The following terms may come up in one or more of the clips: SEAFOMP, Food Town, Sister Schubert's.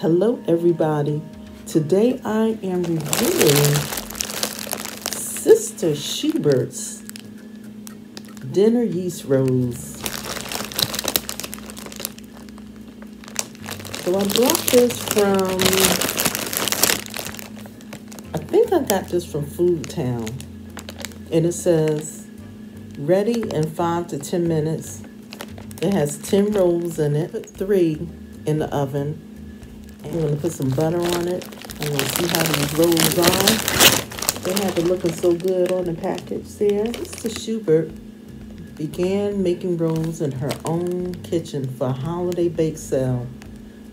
Hello everybody, today I am reviewing Sister Schubert's Dinner Yeast Rolls. So I bought this from, I think I got this from Food Town, and it says ready in 5 to 10 minutes. It has 10 rolls in it, put 3 in the oven. I'm going to put some butter on it. I'm going to see how these rolls are. They have it looking so good on the package there. Sister Schubert began making rolls in her own kitchen for a holiday bake sale.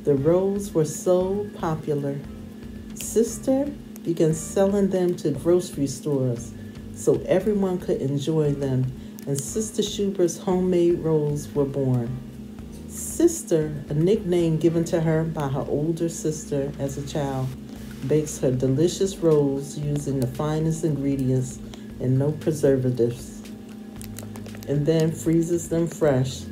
The rolls were so popular, Sister began selling them to grocery stores so everyone could enjoy them, and Sister Schubert's homemade rolls were born. Sister, a nickname given to her by her older sister as a child, bakes her delicious rolls using the finest ingredients and no preservatives, and then freezes them fresh.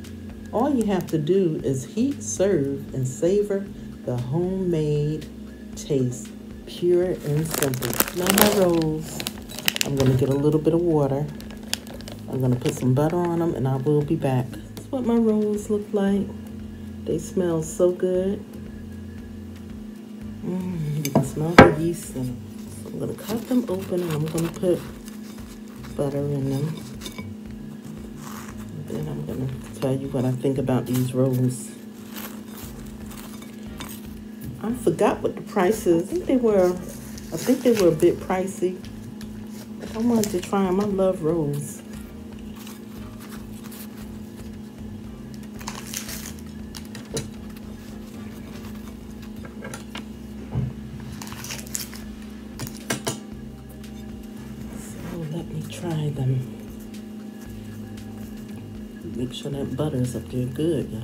All you have to do is heat, serve, and savor the homemade taste, pure and simple. Now my rolls, I'm gonna get a little bit of water. I'm gonna put some butter on them and I will be back. What my rolls look like. They smell so good. You can smell the yeast in them. So I'm going to cut them open and I'm going to put butter in them. And then I'm going to tell you what I think about these rolls. I forgot what the price is. I think they were a bit pricey. I wanted to try them. I love rolls. Try them. Make sure that butter's up there good, y'all.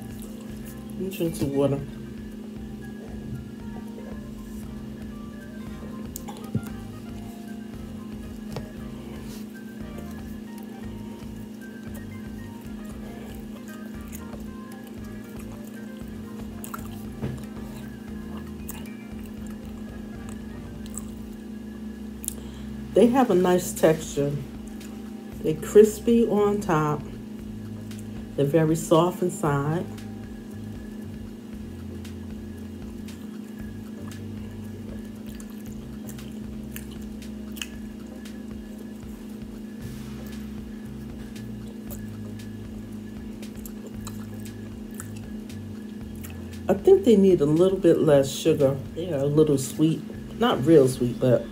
I'm drinking some water. They have a nice texture. They're crispy on top. They're very soft inside. I think they need a little bit less sugar. They are a little sweet. Not real sweet, but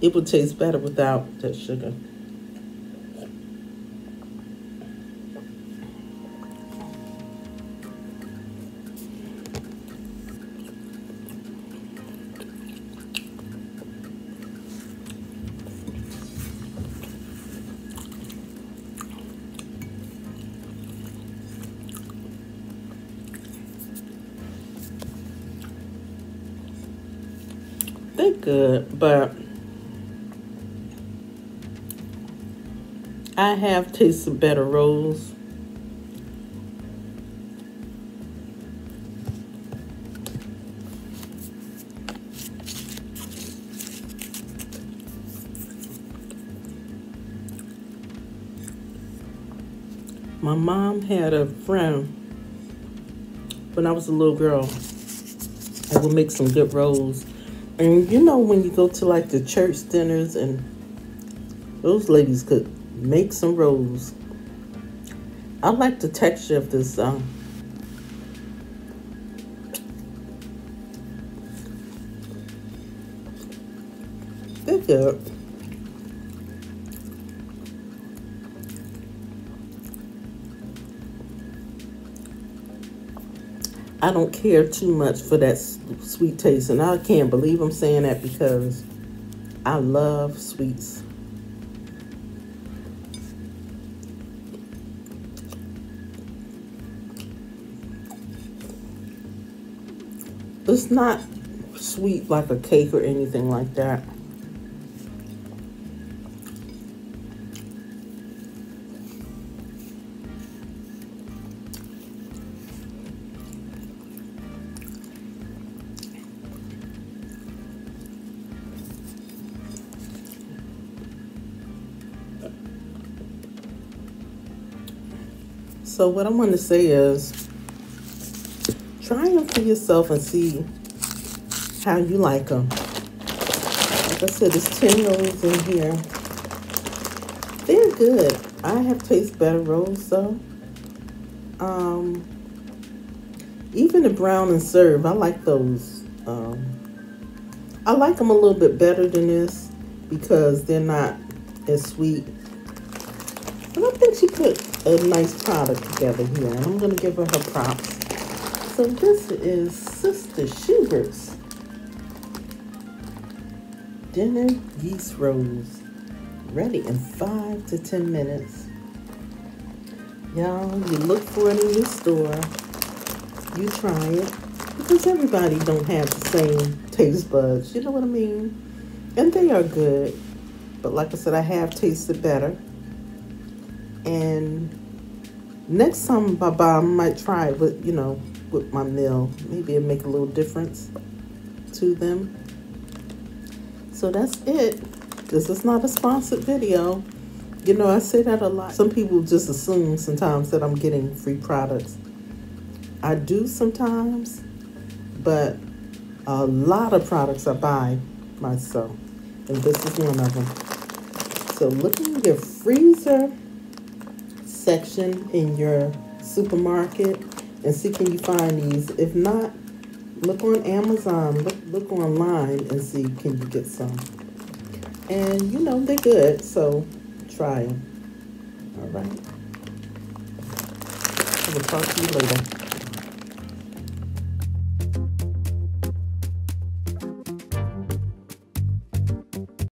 it would taste better without that sugar. They're good, but I have tasted better rolls. My mom had a friend when I was a little girl that would make some good rolls. And you know, when you go to like the church dinners, and those ladies could make some rolls. I like the texture of this. They're good. I don't care too much for that sweet taste, and I can't believe I'm saying that because I love sweets. It's not sweet like a cake or anything like that. So what I want to say is, try them for yourself and see how you like them. Like I said, there's 10 rolls in here. They're good. I have tasted better rolls though. Even the brown and serve, I like those. I like them a little bit better than this because they're not as sweet. But I think she put a nice product together here, and I'm going to give her her props. So this is Sister Schubert's dinner yeast rolls, ready in 5 to 10 minutes. Y'all, you look for it in your store. You try it, because everybody don't have the same taste buds. You know what I mean? And they are good. But like I said, I have tasted better. And next time I might try it with, you know, with my meal. Maybe it'll make a little difference to them. So that's it. This is not a sponsored video. You know, I say that a lot. Some people just assume sometimes that I'm getting free products. I do sometimes, but a lot of products I buy myself. And this is one of them. So look in your freezer section in your supermarket and see can you find these. If not, look on Amazon, look online and see can you get some. And you know, they're good, so try them. All right, I will talk to you later.